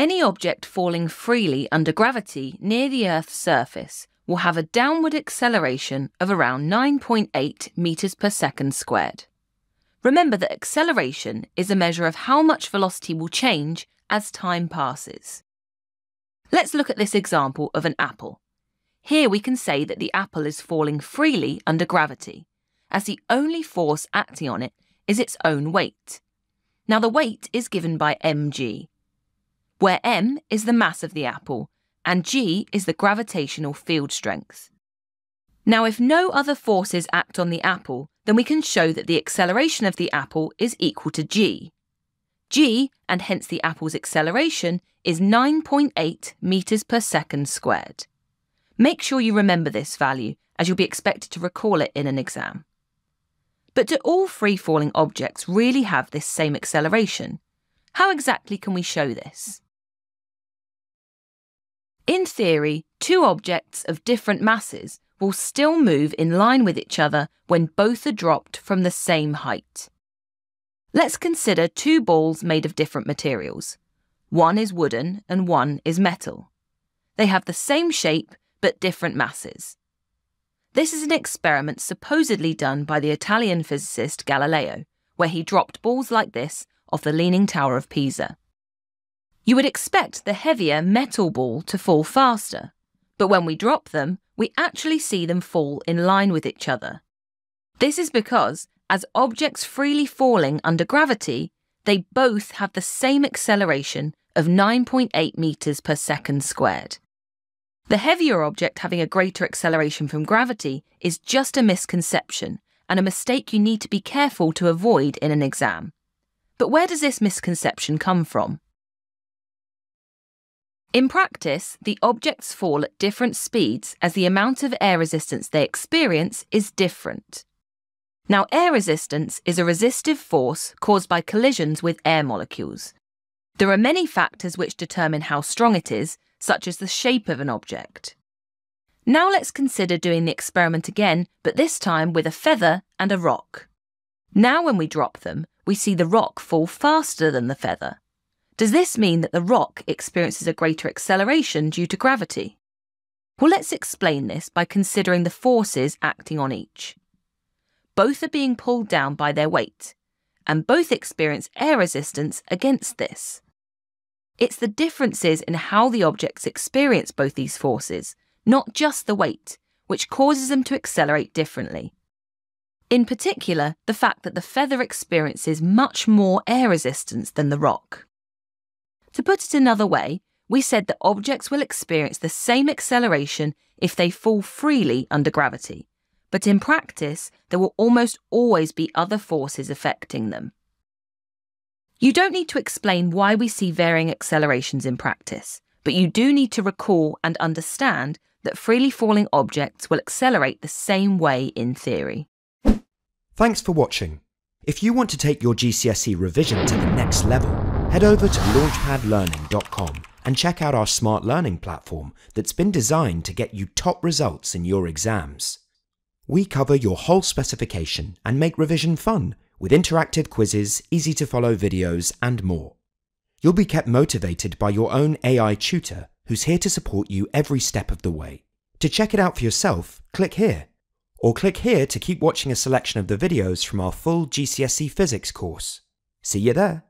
Any object falling freely under gravity near the Earth's surface will have a downward acceleration of around 9.8 meters per second squared. Remember that acceleration is a measure of how much velocity will change as time passes. Let's look at this example of an apple. Here we can say that the apple is falling freely under gravity, as the only force acting on it is its own weight. Now the weight is given by mg, where m is the mass of the apple and g is the gravitational field strength. Now if no other forces act on the apple, then we can show that the acceleration of the apple is equal to g. G, and hence the apple's acceleration, is 9.8 meters per second squared. Make sure you remember this value, as you'll be expected to recall it in an exam. But do all free-falling objects really have this same acceleration? How exactly can we show this? In theory, two objects of different masses will still move in line with each other when both are dropped from the same height. Let's consider two balls made of different materials. One is wooden and one is metal. They have the same shape but different masses. This is an experiment supposedly done by the Italian physicist Galileo, where he dropped balls like this off the Leaning Tower of Pisa. You would expect the heavier metal ball to fall faster, but when we drop them, we actually see them fall in line with each other. This is because, as objects freely falling under gravity, they both have the same acceleration of 9.8 meters per second squared. The heavier object having a greater acceleration from gravity is just a misconception and a mistake you need to be careful to avoid in an exam. But where does this misconception come from? In practice, the objects fall at different speeds as the amount of air resistance they experience is different. Now, air resistance is a resistive force caused by collisions with air molecules. There are many factors which determine how strong it is, such as the shape of an object. Now let's consider doing the experiment again, but this time with a feather and a rock. Now when we drop them, we see the rock fall faster than the feather. Does this mean that the rock experiences a greater acceleration due to gravity? Well, let's explain this by considering the forces acting on each. Both are being pulled down by their weight, and both experience air resistance against this. It's the differences in how the objects experience both these forces, not just the weight, which causes them to accelerate differently. In particular, the fact that the feather experiences much more air resistance than the rock. To put it another way, we said that objects will experience the same acceleration if they fall freely under gravity. But in practice, there will almost always be other forces affecting them. You don't need to explain why we see varying accelerations in practice, but you do need to recall and understand that freely falling objects will accelerate the same way in theory. Thanks for watching. If you want to take your GCSE revision to the next level, head over to launchpadlearning.com and check out our smart learning platform that's been designed to get you top results in your exams. We cover your whole specification and make revision fun with interactive quizzes, easy-to-follow videos, and more. You'll be kept motivated by your own AI tutor who's here to support you every step of the way. To check it out for yourself, click here. Or click here to keep watching a selection of the videos from our full GCSE Physics course. See you there!